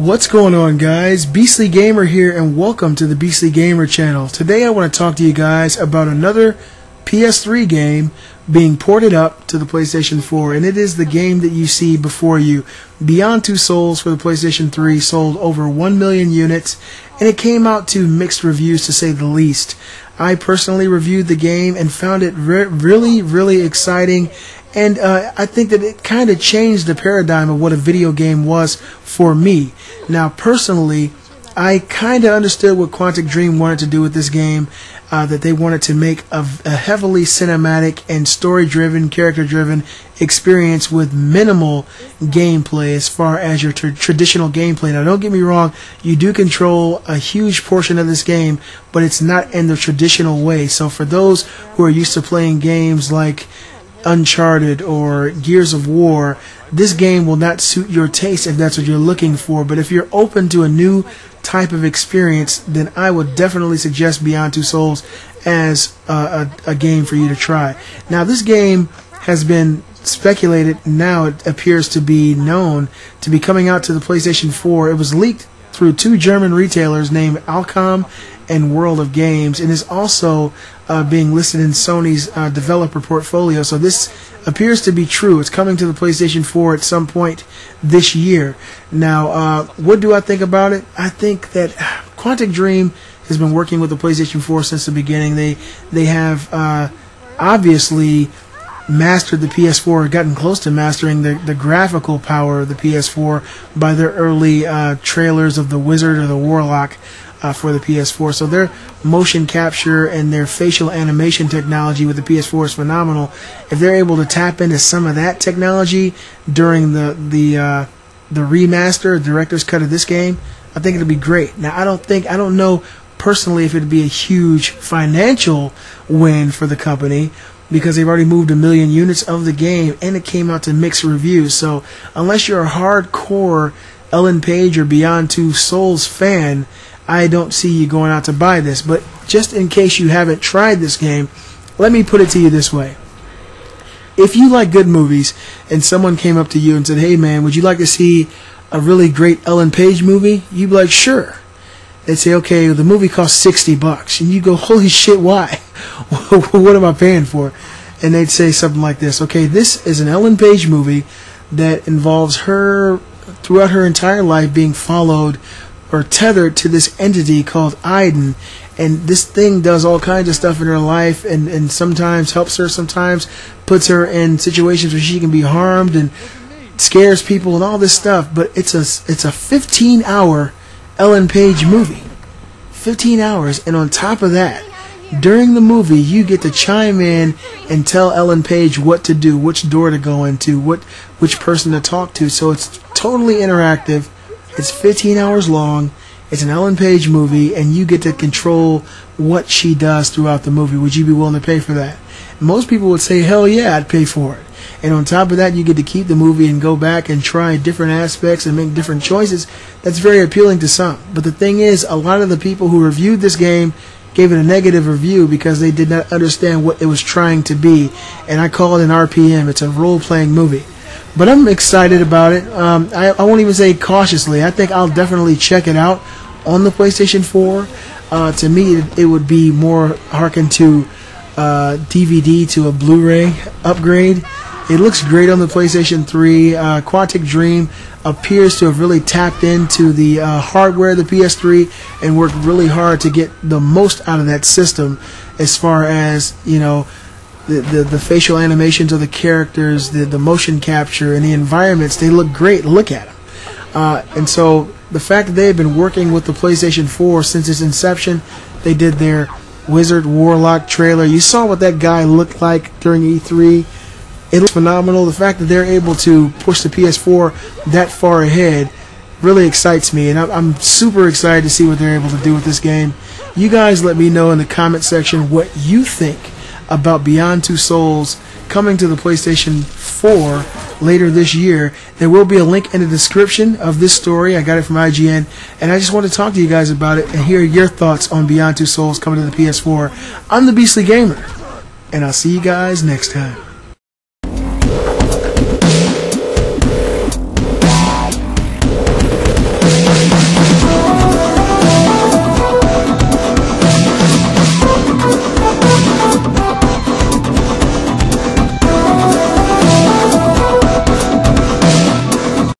What's going on, guys? Beastly Gamer here, and welcome to the Beastly Gamer channel. Today I want to talk to you guys about another PS3 game being ported up to the PlayStation 4, and it is the game that you see before you. Beyond Two Souls for the PlayStation 3 sold over 1 million units, and it came out to mixed reviews, to say the least. I personally reviewed the game and found it really exciting, and I think that it kind of changed the paradigm of what a video game was for me. Now, personally, I kind of understood what Quantic Dream wanted to do with this game, that they wanted to make a heavily cinematic and story-driven, character-driven experience with minimal gameplay as far as your traditional gameplay. Now, don't get me wrong, you do control a huge portion of this game, but it's not in the traditional way. So for those who are used to playing games like Uncharted or Gears of War, this game will not suit your taste if that's what you're looking for. But if you're open to a new type of experience, then I would definitely suggest Beyond Two Souls as a game for you to try. Now, this game has been speculated, now it appears to be known, to be coming out to the PlayStation 4. It was leaked through two German retailers named Alcom and World of Games, and is also being listed in Sony's developer portfolio. So this appears to be true. It's coming to the PlayStation 4 at some point this year. Now, what do I think about it? I think that Quantic Dream has been working with the PlayStation 4 since the beginning. They have obviously mastered the PS4, or gotten close to mastering the graphical power of the PS4 by their early trailers of The Wizard or The Warlock for the PS4. So their motion capture and their facial animation technology with the PS4 is phenomenal. If they're able to tap into some of that technology during the remaster, director's cut of this game, I think it'll be great. Now, I don't know personally if it'd be a huge financial win for the company, because they've already moved a million units of the game, and it came out to mixed reviews. So unless you're a hardcore Ellen Page or Beyond Two Souls fan, I don't see you going out to buy this. But just in case you haven't tried this game, let me put it to you this way. If you like good movies, and someone came up to you and said, "Hey man, would you like to see a really great Ellen Page movie?" You'd be like, "Sure." They'd say, "Okay, the movie costs $60 bucks," and you go, "Holy shit, why? What am I paying for?" And they'd say something like this: "Okay, this is an Ellen Page movie that involves her throughout her entire life being followed or tethered to this entity called Aiden, and this thing does all kinds of stuff in her life, and sometimes helps her, sometimes puts her in situations where she can be harmed, and scares people and all this stuff. But it's a 15-hour Ellen Page movie, 15 hours, and on top of that, during the movie, you get to chime in and tell Ellen Page what to do, which door to go into, which person to talk to. So it's totally interactive. It's 15 hours long. It's an Ellen Page movie, and you get to control what she does throughout the movie. Would you be willing to pay for that?" Most people would say, "Hell yeah, I'd pay for it." And on top of that, you get to keep the movie and go back and try different aspects and make different choices. That's very appealing to some. But the thing is, a lot of the people who reviewed this game gave it a negative review because they did not understand what it was trying to be. And I call it an RPM. It's a role-playing movie. But I'm excited about it. I won't even say cautiously. I think I'll definitely check it out on the PlayStation 4. To me, it would be more harken to DVD to a Blu-ray upgrade. It looks great on the PlayStation 3. Quantic Dream appears to have really tapped into the hardware of the PS3 and worked really hard to get the most out of that system, as far as, you know, the facial animations of the characters, the motion capture, and the environments. They look great. Look at them. And so the fact that they've been working with the PlayStation 4 since its inception, they did their Wizard Warlock trailer. You saw what that guy looked like during E3. It looks phenomenal. The fact that they're able to push the PS4 that far ahead really excites me, and I'm super excited to see what they're able to do with this game. You guys let me know in the comment section what you think about Beyond Two Souls coming to the PlayStation 4 later this year. There will be a link in the description of this story. I got it from IGN, and I just want to talk to you guys about it and hear your thoughts on Beyond Two Souls coming to the PS4. I'm the Beastly Gamer, and I'll see you guys next time.